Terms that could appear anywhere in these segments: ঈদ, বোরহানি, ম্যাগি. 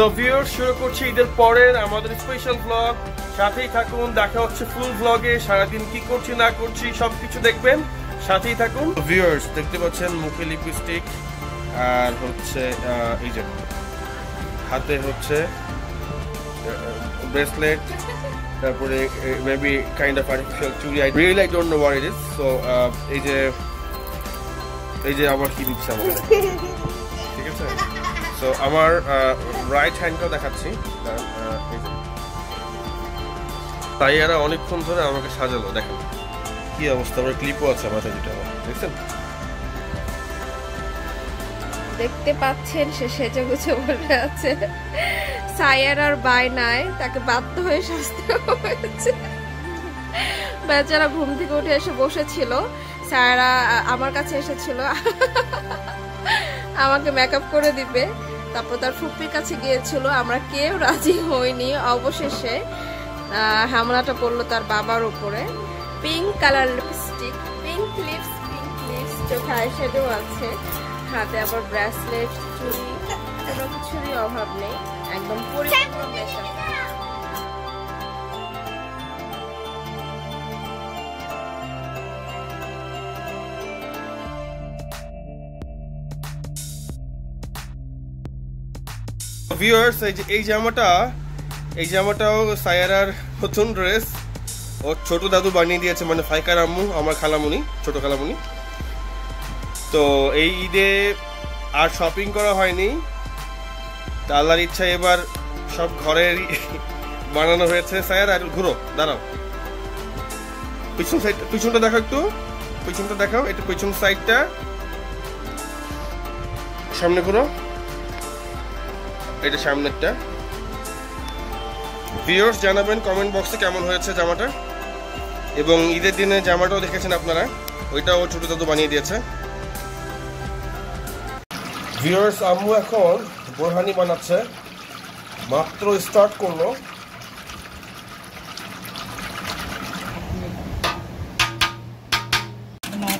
So viewers, শুরু করছি ঈদের পরের আমাদের স্পেশাল ব্লগ। সাথেই থাকুন, দেখা হচ্ছে ফুল ব্লগে। সারাদিন কি করছি না করছি সবকিছু দেখবেন, সাথেই থাকুন। ভিউয়ার্স, দেখতে পাচ্ছেন মুখে লিপস্টিক আর হচ্ছে এই যে হাতে হচ্ছে ব্রেসলেট, তারপরে মেবি কাইন্ড অফ আর্টিফিশিয়াল চুড়ি। I really I don't know what it is. So এই যে আবার কি দিচ্ছে আমার, ঠিক আছে। সো আমার রাইট হ্যান্ডটাও দেখাচ্ছি। তাই এরা অনেকক্ষণ ধরে আমাকে সাজালো, দেখেন কি অবস্থা। আমার ক্লিপও আছে মাথায়, যেটা আমার দেখছেন, দেখতে পাচ্ছেন। সে সেজে গুছে বলে আছে, সায়ার আর বায়নায় তাকে বাধ্য হয়ে সাজতে হয়েছে। বেচারা ঘুম থেকে উঠে এসে বসেছিল, সায়ারা আমার কাছে এসেছিল আমাকে মেকআপ করে দিবে। তারপর তার ফুপির কাছে গিয়েছিল, আমরা কেউ রাজি হইনি। অবশেষে হামলাটা পড়লো তার বাবার উপরে। Pink colour lipstick, pink lips, চোখে আইশ্যাডো আছে, হাতে আবার ব্রেসলেট, চুড়ি, কোনো কিছুরই অভাব নেই, একদম পরিপূর্ণ মেশান। ভিউয়ার্স, এই জামাটাও সায়ারার নতুন ড্রেস। ও ছোট দাদু বানিয়ে দিয়েছে, মানে ফাইকার আম্মু, আমার খালামুনি, ছোট খালামুনি। তো এই ঈদে আর শপিং করা হয়নি, আল্লাহর ইচ্ছা এবার সব ঘরের বানানো হয়েছে। স্যার আর ঘুরো, দাঁড়াও, পিছনটা দেখো একটু, পিছনটা দেখাও, একটু পিছন সাইডটা সামনে ঘুরো, এটা সামনেরটা। ভিউয়ার্স, জানাবেন কমেন্ট বক্সে কেমন হয়েছে জামাটা, এবং ঈদের দিনে জামাটাও দেখেছেন আপনারা, ওইটাও ছোট দাদু বানিয়ে দিয়েছে। ভিউয়ার্স, আম্মু এখন বোরহানি বানাচ্ছে, মাত্র স্টার্ট করলো।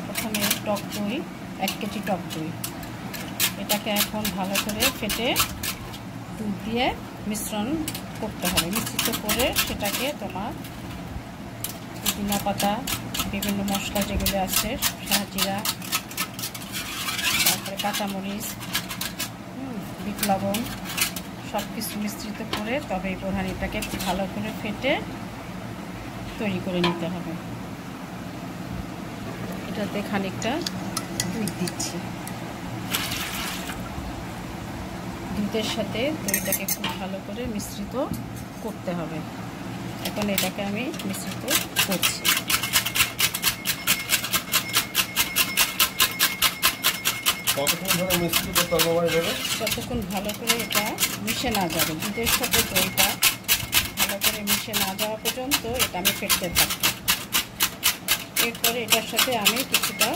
প্রথমে টক দই, 1 কেজি টক দই, এটাকে এখন ভালো করে ফেটে দুধ দিয়ে মিশ্রণ করতে হবে। মিশ্রিত করে সেটাকে তোমার পুদিনা পাতা, বিভিন্ন মশলা যেগুলো আছে, শাহজিরা, তারপরে কাঁচামরিচ, বিট লবণ, সব কিছু মিশ্রিত করে তবে এই বোরহানিটাকে একটু ভালো করে ফেটে তৈরি করে নিতে হবে। এটাতে খানিকটা দুধ দিচ্ছি, দুধের সাথে দইটাকে খুব ভালো করে মিশ্রিত করতে হবে। এখন এটাকে আমি মিশ্রিত করছি। যতক্ষণ ভালো করে এটা মিশে না যাবে, দুধের সাথে দইটা ভালো করে মিশে না যাওয়া পর্যন্ত এটা আমি ফেটতে থাকবো। এরপরে এটার সাথে আমি কিছুটা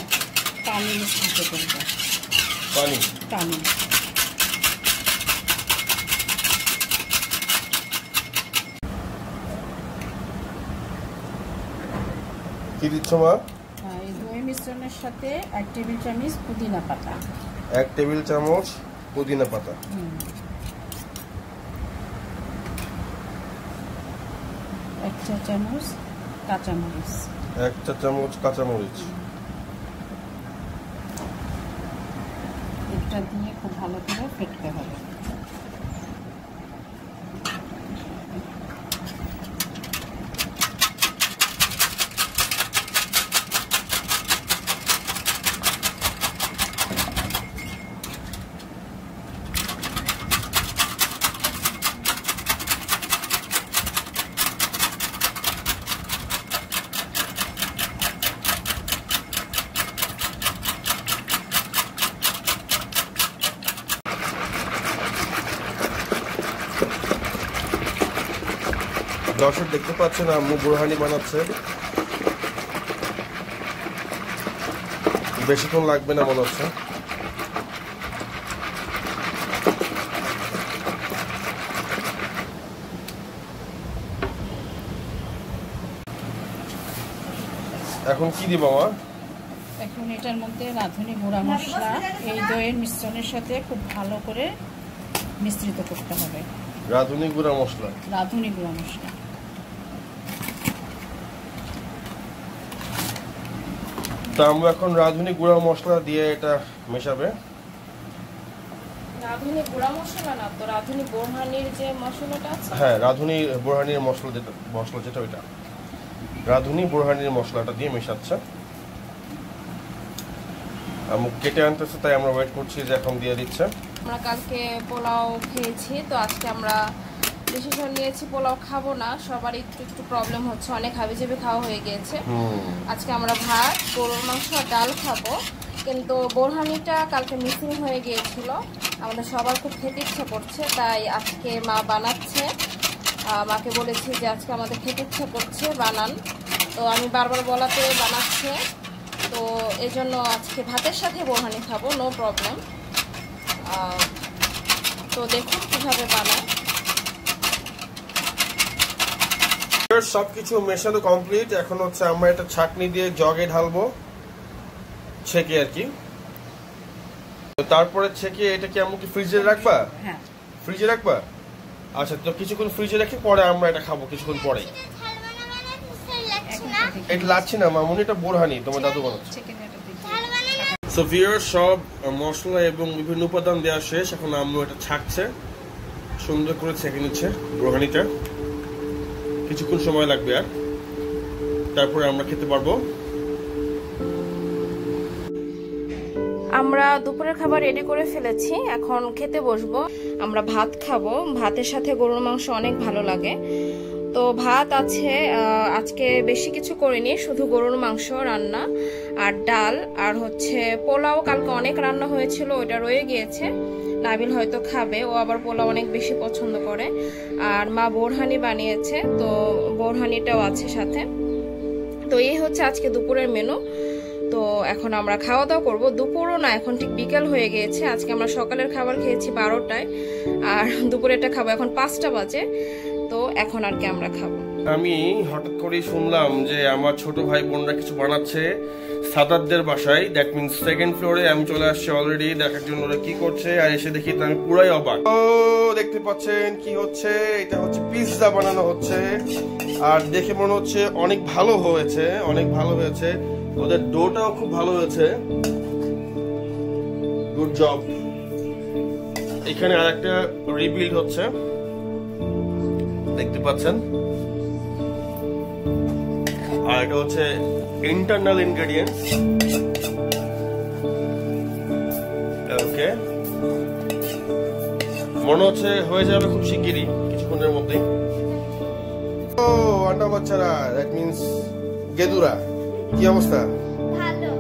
পানি মিশ্রিত করবো। পানি মিশ্রণের সাথে 1 টেবিল চামচ পুদিনা পাতা, 1 টেবিল চামচ পুদিনা পাতা, এক চা চামচ কাঁচামরিচ, এটা দিয়ে খুব ভালো করে ফেটতে হবে। দর্শক দেখতে পাচ্ছেন আম্মু বোরহানি বানাচ্ছে, বেশিক্ষণ লাগবে না মনে হচ্ছে। এখন কি দিব মা? এখন এটার মধ্যে রাঁধুনি গুঁড়া মশলা এই দইয়ের মিশ্রণের সাথে খুব ভালো করে মিশ্রিত করতে হবে। রাঁধুনি গুঁড়া মশলা, রাঁধুনি গুঁড়া মশলা। তা আমরা এখন রাঁধুনি গুঁড়া মশলা দিয়ে এটা মেশাবে। রাঁধুনি গুঁড়া মশলা না, তো রাঁধুনি বোরহানির যে মশলাটা আছে, হ্যাঁ রাঁধুনি বোরহানির মশলা যেটা, মশলা যেটা ওইটা রাঁধুনি বোরহানির মশলাটা দিয়ে মেশাচ্ছে। আমি কেটে আনতেছে তাই আমরা ওয়েট করছি যে এখন দিয়ে দিচ্ছে। আমরা কালকে পোলাও খেয়েছি, তো আজকে আমরা ডিসিশন নিয়েছি পোলাও খাবো না। সবারই একটু একটু প্রবলেম হচ্ছে, অনেক হাবিজাবি খাওয়া হয়ে গিয়েছে। আজকে আমরা ভাত, গরুর মাংস আর ডাল খাবো, কিন্তু বোরহানিটা কালকে মিসিং হয়ে গিয়েছিল। আমাদের সবার খুব খেতে ইচ্ছা করছে, তাই আজকে মা বানাচ্ছে। মাকে বলেছি যে আজকে আমাদের খেতে ইচ্ছা করছে, বানান। তো আমি বারবার বলাতে বানাচ্ছে, তো এই জন্য আজকে ভাতের সাথে বোরহানি খাবো, নো প্রবলেম। তো দেখুন কীভাবে বানায়। সব কিছু মেশানো কমপ্লিট, এখন হচ্ছে আমরা এটা ছাঁকনি দিয়ে জগে ঢালবো, ছেঁকে আর কি। তারপরে ছেঁকে এটা কি আমি ফ্রিজে রাখবা? হ্যাঁ ফ্রিজে রাখবা। আচ্ছা, তো কিছুক্ষণ ফ্রিজে রেখে পরে আমরা এটা খাবো, কিছুক্ষণ পরে। এটা লাগছে না মামুনি, এটা বোরহানি তোমার দাদু বানাচ্ছে। সো ভিউয়ার্স, সব মশলা এবং বিভিন্ন উপাদান দেওয়া শেষ, এখন আম্মু এটা ছাঁকছে, সুন্দর করে ছেঁকে নিচ্ছে বোরহানিটা। কিছুক্ষণ সময় লাগবে আর তারপরে আমরা খেতে পারবো। আমরা দুপুরের খাবার রেডি করে ফেলেছি, এখন খেতে বসবো। আমরা ভাত খাবো, ভাতের সাথে গরুর মাংস অনেক ভালো লাগে। তো ভাত আছে আজকে, বেশি কিছু করিনি, শুধু গরুর মাংস রান্না আর ডাল আর হচ্ছে পোলাও। কালকে অনেক রান্না হয়েছিল, ওটা রয়ে গিয়েছে, নাবিল হয়তো খাবে, ও আবার পোলাও অনেক বেশি পছন্দ করে। আর মা বোরহানি বানিয়েছে, তো বোরহানিটাও আছে সাথে। তো এই হচ্ছে আজকে দুপুরের মেনু। তো এখন আমরা খাওয়া দাওয়া করবো। দুপুরও না, এখন ঠিক বিকেল হয়ে গিয়েছে। আজকে আমরা সকালের খাবার খেয়েছি 12টায়, আর দুপুরেরটা খাবো এখন 5টা বাজে। তো এখন আর কি আমরা খাবো। আমি হঠাৎ করে শুনলাম যে আমার ছোট ভাই বোনরা কিছু বানাচ্ছে সাদাতদের বাসায়, দ্যাট মিনস সেকেন্ড ফ্লোরে। আমি চলে আসছি অলরেডি দেখার জন্য ওরা কি করছে, আর এসে দেখি তো আমি পুরাই অবাক। তো দেখতে পাচ্ছেন কি হচ্ছে, এটা হচ্ছে পিজ্জা বানানো হচ্ছে, আর দেখে মনে হচ্ছে অনেক ভালো হয়েছে, অনেক ভালো হয়েছে। ওদের ডোটাও খুব ভালো হয়েছে, গুড জব। এখানে আর একটা রিবিল্ড হচ্ছে, দেখতে পাচ্ছেন। আর এটা হচ্ছে ইন্টারনাল ইনগ্রেডিয়েন্টস, ওকে। মনে হচ্ছে হয়ে যাবে খুব শিগগিরই, কিছুক্ষণের মধ্যে। ও আটা বাচ্চারা, দ্যাট মিনস গেদুরা, কি অবস্থা? ভালো।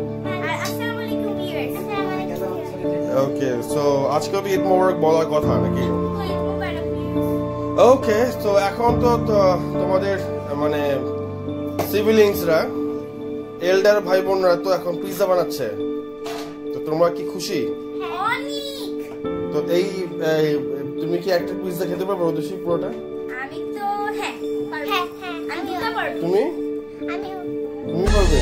আর আসসালামু আলাইকুম ভিউয়ার্স, আসসালামু আলাইকুম। ওকে, সো আজকে কি ঈদ মোবারক বলার কথা নাকি? ওকে, তো এখন তো তোমাদের মানে সিবলিংসরা, এল্ডার ভাই বোনরা তো এখন পিজ্জা বানাচ্ছে, তো তোমরা কি খুশি? অনেক। তো এই তুমি কি একটা পিজ্জা খেতে পারবে ওদেশি পুরোটা? আমি তো হ্যাঁ পারবো। তুমি? তুমি পারবে?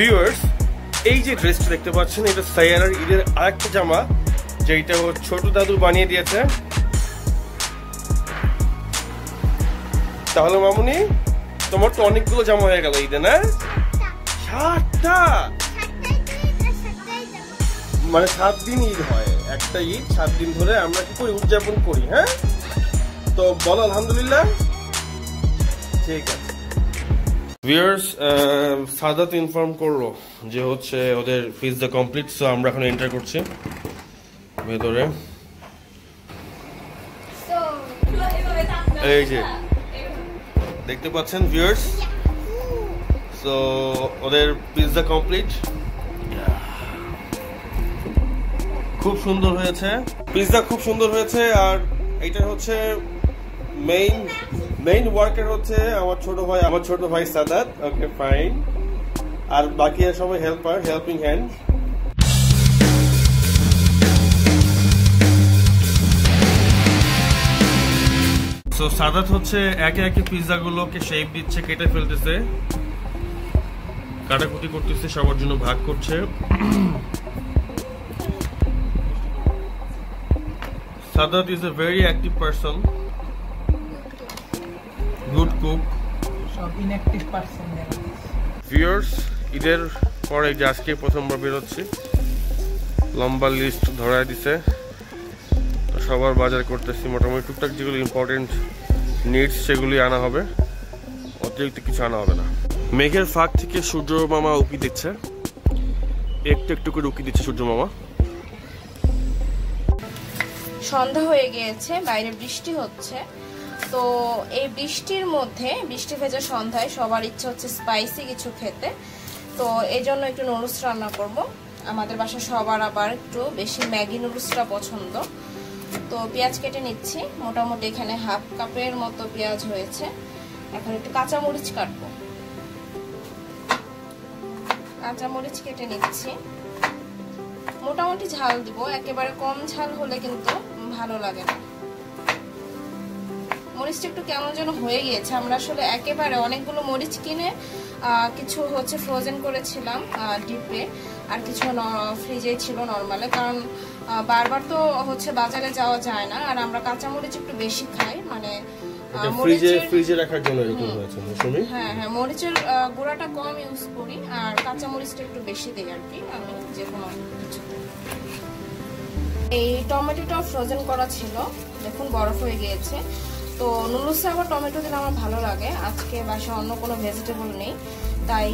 ভিউয়ার্স, এই যে ড্রেসটা দেখতে পাচ্ছেন, এটা সাইয়ারার ঈদের আরেকটা জামা, যেটা ওর ছোট দাদু বানিয়ে দিয়েছে। তাহলে মামুনি তোমার তো অনেকগুলো জামা হয়ে গেল ঈদে, না? 7টা। মানে 7 দিন ঈদ হয়, একটা ঈদ 7 দিন ধরে আমরা কি করে উদযাপন করি। হ্যাঁ, তো বলো আলহামদুলিল্লাহ। ঠিক আছে ভিউয়ার্স, সাদাত ইনফর্ম করলো যে হচ্ছে ওদের পিজ্জা কমপ্লিট। সো আমরা এখন এন্টার করছি ভেতরে। এই যে দেখতে পাচ্ছেন ভিউয়ার্স, সো ওদের পিজ্জা কমপ্লিট, খুব সুন্দর হয়েছে পিজ্জা, খুব সুন্দর হয়েছে। আর এটা হচ্ছে মেইন ওয়ার্কার হচ্ছে আমার ছোট ভাই সাদাত, ওকে ফাইন, আর বাকি সবাই helper, helping hand. So Sadat হচ্ছে একে একে পিজ্জা গুলোকে শেপ দিচ্ছে, কেটে ফেলতেছে, কাটাকুটি করতেছে, সবার জন্য ভাগ করছে। Sadat is a very active person, good cook. Inactive person. Viewers, either for a jaske potombar birocchi, lomba list dhora dise. Shobar bazar korte si motamoti tuktak jegulo important needs seguli ana hobe, otishti kichu ana hobe na. Megher faak theke Surjo mama uki dicche, ektu ektu kore uki dicche Surjo mama. সন্ধ্যা হয়ে গিয়েছে, বাইরে বৃষ্টি হচ্ছে, তো এই বৃষ্টির মধ্যে, বৃষ্টি ভেজা সন্ধ্যায় সবার ইচ্ছে হচ্ছে স্পাইসি কিছু খেতে, তো এই জন্য একটু নুডলস রান্না করব। আমাদের বাসায় সবার আবার একটু বেশি ম্যাগি নুডলসটা পছন্দ। তো পেঁয়াজ কেটে নিচ্ছি, মোটামুটি এখানে হাফ কাপের মতো পেঁয়াজ হয়েছে। এখন একটু কাঁচামরিচ কাটবো, কাঁচামরিচ কেটে নিচ্ছি, মোটামুটি ঝাল দিব, একেবারে কম ঝাল হলে কিন্তু ভালো লাগে না। মরিচটা একটু কেমন যেন হয়ে গিয়েছে, আমরা আসলে একেবারে অনেকগুলো মরিচ কিনে কিছু হচ্ছে ফ্রোজেন করেছিলাম ডিপে, আর কিছু ফ্রিজে ছিল নর্মালে, কারণ বারবার তো হচ্ছে বাজারে যাওয়া যায় না, আর আমরা কাঁচামরিচ একটু বেশি খাই, মানে ফ্রিজে রাখার জন্য এরকম হয়েছে। হ্যাঁ হ্যাঁ, মরিচের গুঁড়াটা কম ইউজ করি আর কাঁচামরিচটা একটু বেশি দেই আর কি। আমি যে কোনো এই টমেটোটা ফ্রোজেন করা ছিল, দেখুন বরফ হয়ে গিয়েছে। তো নুডলসে আবার টমেটো দিলে আমার ভালো লাগে, আজকে বাসায় অন্য কোনো ভেজিটেবল নেই, তাই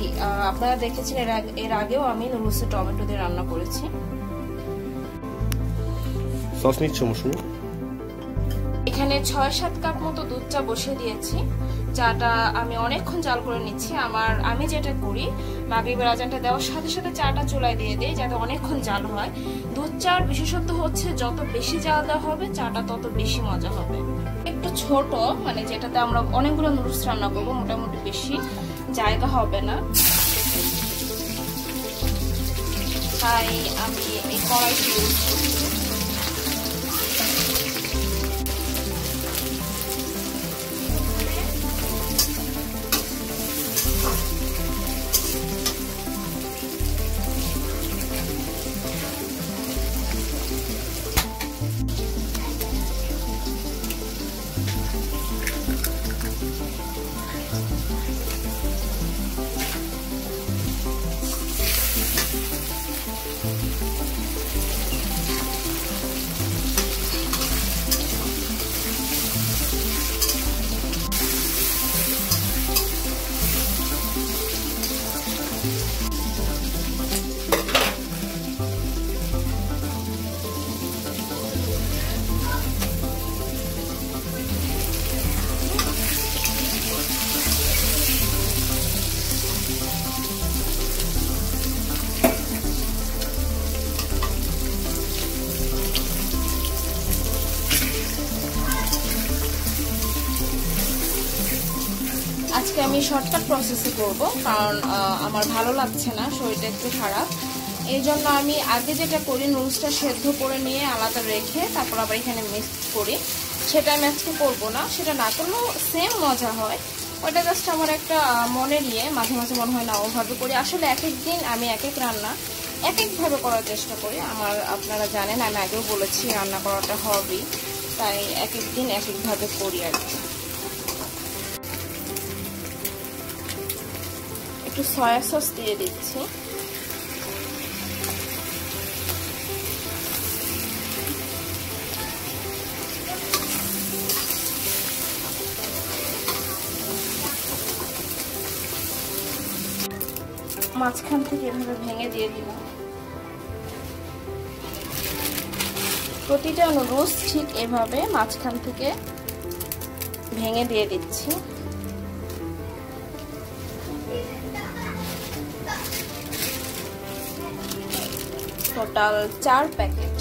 আপনারা দেখেছেন এর আগেও আমি নুডলসে টমেটো দিয়ে রান্না করেছি। সস নিচ্ছি মৌসুমী, এখানে ৬-৭ কাপ মতো দুধ চা বসিয়ে দিয়েছি। চাটা আমি অনেকক্ষণ জাল করে নিচ্ছি, আমি যেটা করি মাগরিবের আজানটা দেওয়ার সাথে সাথে চাটা চুলায় দিয়ে দিই যাতে অনেকক্ষণ জাল হয়। দুধ চার বিশেষত্ব হচ্ছে যত বেশি জাল দেওয়া হবে চাটা তত বেশি মজা হবে। একটু ছোট, মানে যেটাতে আমরা অনেকগুলো নুডলস রান্না করবো, মোটামুটি বেশি জায়গা হবে না, তাই আমি এই কড়াইটি ইউজ করছি। আজকে আমি শর্টকাট প্রসেসে করব, কারণ আমার ভালো লাগছে না, শরীরটা একটু খারাপ, এই জন্য আমি আগে যেটা করি নুডলসটা সেদ্ধ করে নিয়ে আলাদা রেখে তারপর আবার এখানে মিক্সড করি, সেটা আমি আজকে করবো না। সেটা না করলেও সেম মজা হয়, ওটা জাস্ট আমার একটা মনে নিয়ে মাঝে মাঝে মনে হয় না ওভাবে করি। আসলে এক এক দিন আমি এক এক রান্না এক একভাবে করার চেষ্টা করি, আমার আপনারা জানেন আমি আগেও বলেছি রান্না করাটা হবি, তাই এক এক দিন এক একভাবে করি আর কি। একটু সয়া সস দিয়ে দিচ্ছি, মাঝখান থেকে এভাবে ভেঙে দিয়ে দিলাম। প্রতিটা নুডলস ঠিক এভাবে মাঝখান থেকে ভেঙে দিয়ে দিচ্ছি। Total 4 packet.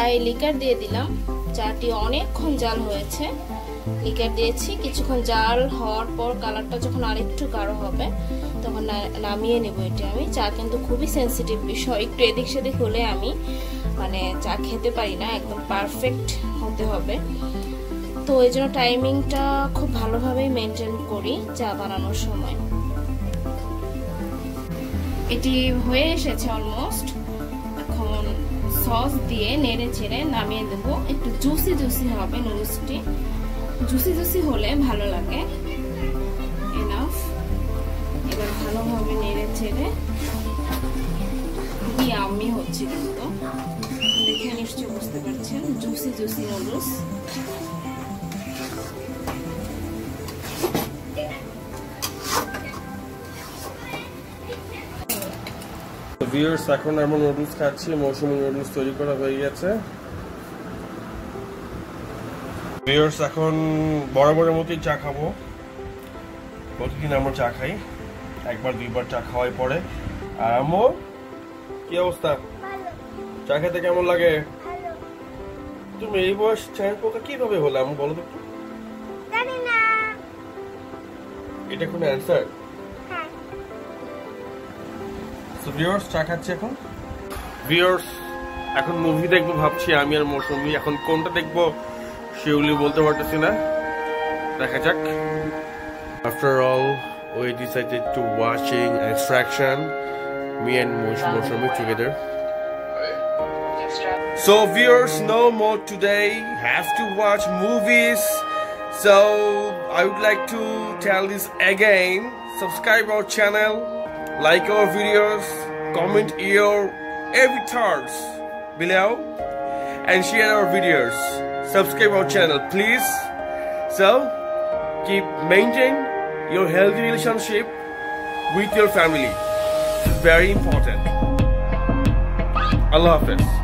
চায়ে লিকার দিয়ে দিলাম, চাটি অনেকক্ষণ জাল হয়েছে, লিকার দিয়েছি। কিছুক্ষণ জাল হওয়ার পর কালারটা যখন আরেকটু গাঢ় হবে তখন নামিয়ে নেব। এটা আমি চা কিন্তু খুবই সেন্সিটিভ বিষয়, একটু এদিক সেদিক হলে আমি চা খেতে পারি না, একদম পারফেক্ট হতে হবে। তো এই জন্য টাইমিংটা খুব ভালোভাবেই মেনটেন করি চা বানানোর সময়। এটি হয়ে এসেছে অলমোস্ট, এখন সস দিয়ে নেড়ে চেড়ে নামিয়ে দেবো। একটু জুসি জুসি হবে নুডলসটি, জুসি জুসি হলে ভালো লাগে। এনাফ। এবার ভালোভাবে নেড়ে চেড়ে, খুবই ইয়াম্মি হচ্ছে কিন্তু, দেখে নিশ্চয়ই বুঝতে পারছেন জুসি জুসি নুডলস। ভিউয়ার্স, এখন আমরা নুডলস খাচ্ছি, মৌসুমী নুডলস তৈরি করা হয়ে গেছে। ভিউয়ার্স, এখন বরাবরের মতোই চা খাবো। প্রতিদিন আমরা চা খাই, একবার দুইবার চা খাওয়াই পরে। আর আমার কি অবস্থা, চা খেতে কেমন লাগে? তুমি এই বয়স চায়ের পোকা কিভাবে হলো আমি বলো তো? এটা কোনো অ্যান্সার? চা খাচ্ছি এখন। ভিউয়ার্স, এখন মুভি দেখবো ভাবছি আমি আর মৌসুমি। এখন কোনটা দেখবো সেগুলি বলতে পারতেছি না, দেখা যাক। After all we decided to watching Extraction, me and Mousumi together. So viewers, no more today, have to watch movies. So I would like to tell this again, subscribe our channel, like our videos, comment your every thoughts below, and share our videos, subscribe our channel please. So keep maintain your healthy relationship with your family, it's very important. Allah Hafiz.